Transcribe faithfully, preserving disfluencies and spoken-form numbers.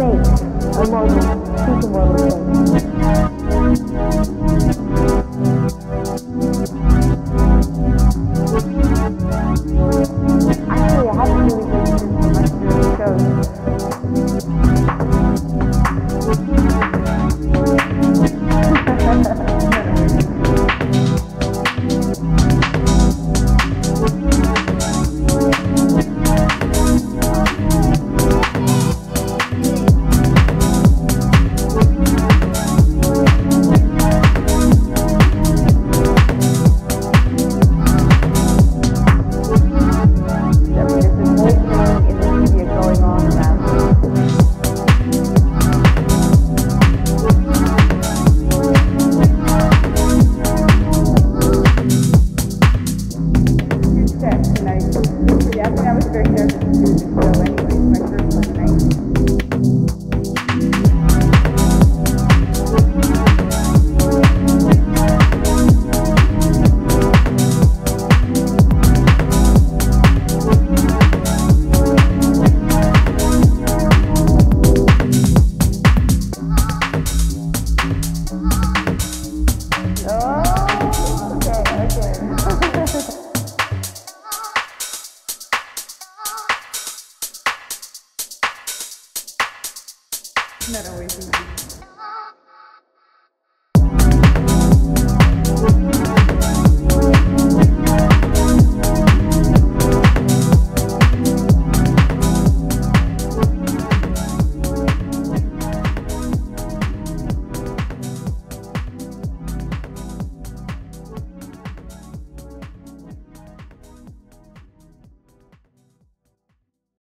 snake, a moment, she's a moment. Actually, I have to do it not always easy.